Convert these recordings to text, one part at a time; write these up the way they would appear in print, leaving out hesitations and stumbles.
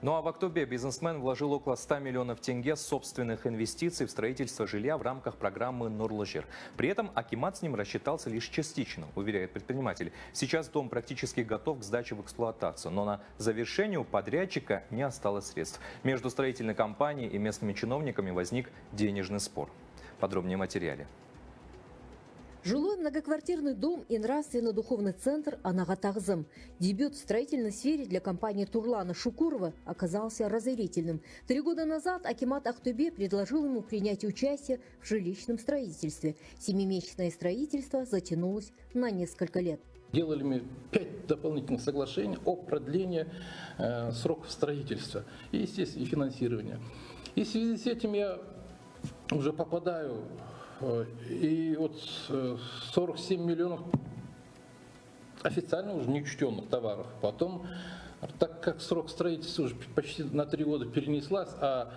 Ну а в Актобе бизнесмен вложил около 100 миллионов тенге собственных инвестиций в строительство жилья в рамках программы «Нұрлы жер». При этом Акимат с ним рассчитался лишь частично, уверяет предприниматель. Сейчас дом практически готов к сдаче в эксплуатацию, но на завершение у подрядчика не осталось средств. Между строительной компанией и местными чиновниками возник денежный спор. Подробнее в материале. Жилой многоквартирный дом и нравственно-духовный центр «Анагатахзам». Дебют в строительной сфере для компании Турлана Шукурова оказался разорительным. 3 года назад Акимат Актобе предложил ему принять участие в жилищном строительстве. Семимесячное строительство затянулось на несколько лет. Делали мы 5 дополнительных соглашений о продлении сроков строительства и, естественно, и финансирования. И в связи с этим я уже попадаю... И вот 47 миллионов официально уже неучтенных товаров. Потом, так как срок строительства уже почти на 3 года перенеслась, а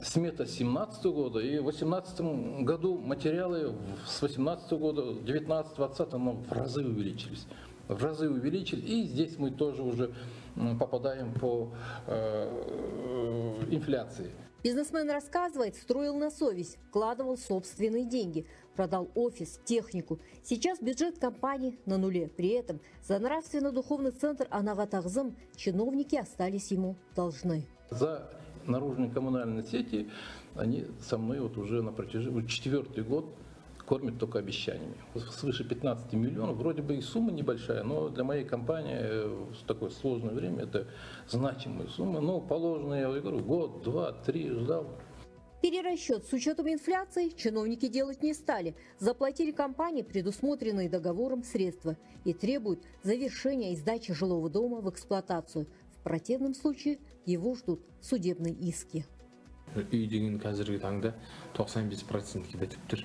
смета 2017 года и в 2018 году материалы с 2018 года, 2019-2020 в разы увеличились. И здесь мы тоже уже попадаем по инфляции. Бизнесмен рассказывает, строил на совесть, вкладывал собственные деньги, продал офис, технику. Сейчас бюджет компании на нуле. При этом за нравственно-духовный центр «Анагатахзам» чиновники остались ему должны. За наружные коммунальные сети они со мной вот уже на протяжении 4-й год кормят только обещаниями. Свыше 15 миллионов, вроде бы и сумма небольшая, но для моей компании в такое сложное время это значимая сумма. Но положенные, я говорю, год, 2, 3 ждал. Перерасчет с учетом инфляции чиновники делать не стали. Заплатили компании предусмотренные договором средства и требуют завершения и сдачи жилого дома в эксплуатацию. В противном случае его ждут судебные иски. Үйдеген Казери Танга 95% кетіп.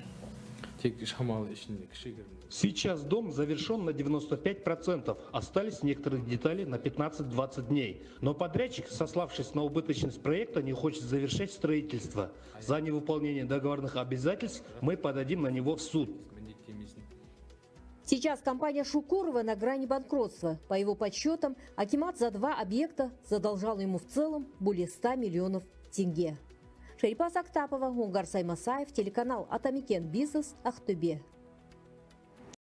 Сейчас дом завершен на 95%. Остались некоторые детали на 15-20 дней. Но подрядчик, сославшись на убыточность проекта, не хочет завершать строительство. За невыполнение договорных обязательств мы подадим на него в суд. Сейчас компания Шукурова на грани банкротства. По его подсчетам, Акимат за 2 объекта задолжал ему в целом более 100 миллионов тенге. Шарипас Актапова, Гунгар Саймасаев, телеканал «Атамекен Бизнес», Актобе.